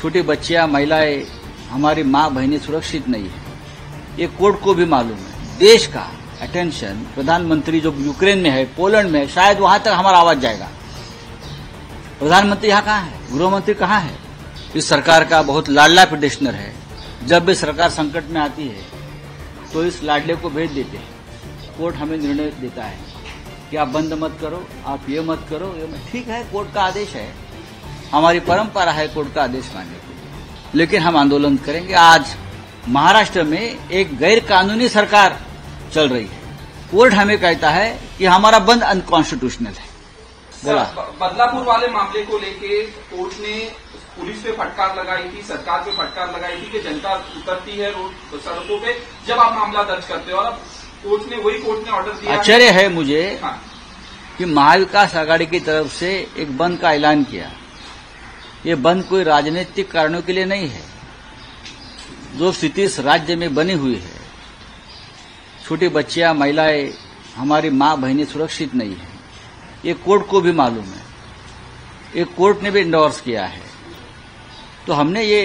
छोटी बच्चियां, महिलाएं, हमारी माँ बहनें सुरक्षित नहीं है। ये कोर्ट को भी मालूम है। देश का अटेंशन प्रधानमंत्री जो यूक्रेन में है, पोलैंड में, शायद वहां तक हमारा आवाज जाएगा। प्रधानमंत्री यहाँ कहाँ है? गृहमंत्री कहाँ है? इस सरकार का बहुत लाडला प्रदेशनर है। जब भी सरकार संकट में आती है तो इस लाडले को भेज देते हैं। कोर्ट हमें निर्णय देता है कि आप बंद मत करो, आप ये मत करो, ये मत। ठीक है, कोर्ट का आदेश है, हमारी परंपरा है कोर्ट का आदेश मानने की, लेकिन हम आंदोलन करेंगे। आज महाराष्ट्र में एक गैर कानूनी सरकार चल रही है। कोर्ट हमें कहता है कि हमारा बंद अनकॉन्स्टिट्यूशनल है। बोला बदलापुर वाले मामले को लेके कोर्ट ने पुलिस पे फटकार लगाई थी, सरकार पे फटकार लगाई थी कि जनता उतरती है रोड सड़कों पे जब आप मामला दर्ज करते हो, और अब कोर्ट ने वही ऑर्डर दिया। आश्चर्य है मुझे कि महाविकास आघाड़ी की तरफ से एक बंद का ऐलान किया। ये बंद कोई राजनीतिक कारणों के लिए नहीं है। जो स्थिति इस राज्य में बनी हुई है, छोटी बच्चियां, महिलाएं, हमारी माँ बहनें सुरक्षित नहीं है। ये कोर्ट को भी मालूम है। ये कोर्ट ने भी इंडोर्स किया है। तो हमने ये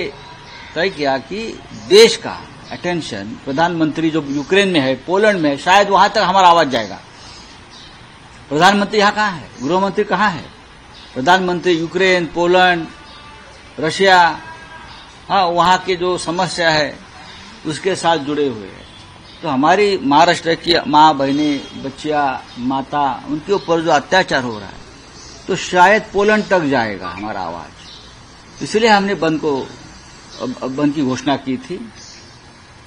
तय किया कि देश का अटेंशन प्रधानमंत्री जो यूक्रेन में है, पोलैंड में, शायद वहां तक हमारा आवाज जाएगा। प्रधानमंत्री यहाँ कहाँ है? गृहमंत्री कहाँ है? प्रधानमंत्री यूक्रेन, पोलैंड, रशिया, हाँ, वहां की जो समस्या है उसके साथ जुड़े हुए हैं। तो हमारी महाराष्ट्र की माँ बहनें, बच्चियाँ, माता, उनके ऊपर जो अत्याचार हो रहा है, तो शायद पोलैंड तक जाएगा हमारा आवाज। इसलिए हमने बंद की घोषणा की थी।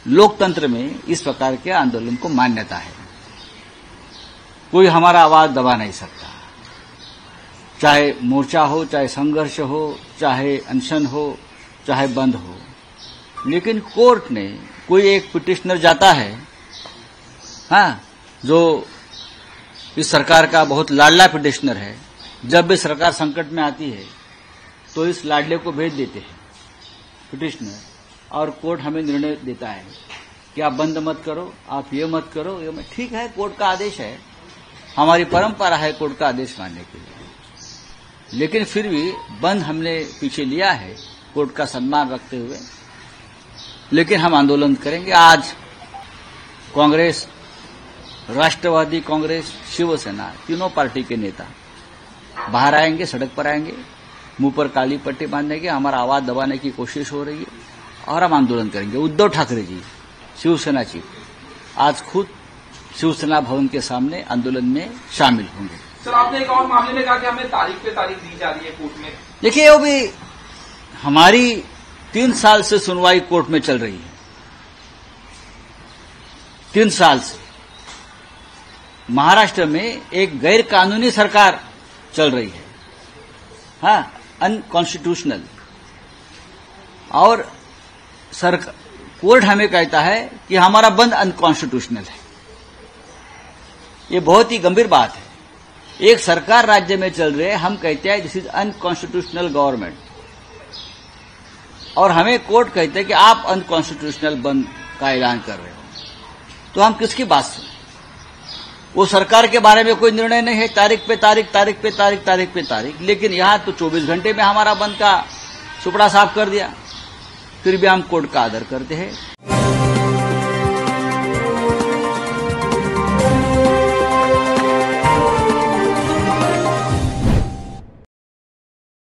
लोकतंत्र में इस प्रकार के आंदोलन को मान्यता है। कोई हमारा आवाज दबा नहीं सकता, चाहे मोर्चा हो, चाहे संघर्ष हो, चाहे अनशन हो, चाहे बंद हो। लेकिन कोर्ट ने, कोई एक पिटिशनर जाता है, हाँ, जो इस सरकार का बहुत लाडला पिटिशनर है। जब भी सरकार संकट में आती है तो इस लाडले को भेज देते हैं पिटिशनर, और कोर्ट हमें निर्णय देता है कि आप बंद मत करो, आप ये मत करो, ये मत। ठीक है, कोर्ट का आदेश है, हमारी परंपरा है कोर्ट का आदेश मानने के लिए, लेकिन फिर भी बंद हमने पीछे लिया है कोर्ट का सम्मान रखते हुए। लेकिन हम आंदोलन करेंगे। आज कांग्रेस, राष्ट्रवादी कांग्रेस, शिवसेना, तीनों पार्टी के नेता बाहर आएंगे, सड़क पर आएंगे, मुंह पर काली पट्टी बांधेंगे। हमारा आवाज दबाने की कोशिश हो रही है और हम आंदोलन करेंगे। उद्धव ठाकरे जी, शिवसेना चीफ, आज खुद शिवसेना भवन के सामने आंदोलन में शामिल होंगे। सर, आपने एक और मामले में कहा कि हमें तारीख पे तारीख दी जा रही है कोर्ट में। देखिए, वो भी हमारी 3 साल से सुनवाई कोर्ट में चल रही है। 3 साल से महाराष्ट्र में एक गैर कानूनी सरकार चल रही है, हाँ, अनकॉन्स्टिट्यूशनल। और कोर्ट हमें कहता है कि हमारा बंद अनकॉन्स्टिट्यूशनल है। ये बहुत ही गंभीर बात है। एक सरकार राज्य में चल रही है, हम कहते हैं दिस इज अनकॉन्स्टिट्यूशनल गवर्नमेंट, और हमें कोर्ट कहते हैं कि आप अनकॉन्स्टिट्यूशनल बंद का ऐलान कर रहे हो। तो हम किसकी बात सुने? वो सरकार के बारे में कोई निर्णय नहीं है। तारीख पे तारीख, तारीख पे तारीख, तारीख पे तारीख। लेकिन यहाँ तो 24 घंटे में हमारा बंद का सुपड़ा साफ कर दिया। फिर भी हम कोर्ट का आदर करते हैं।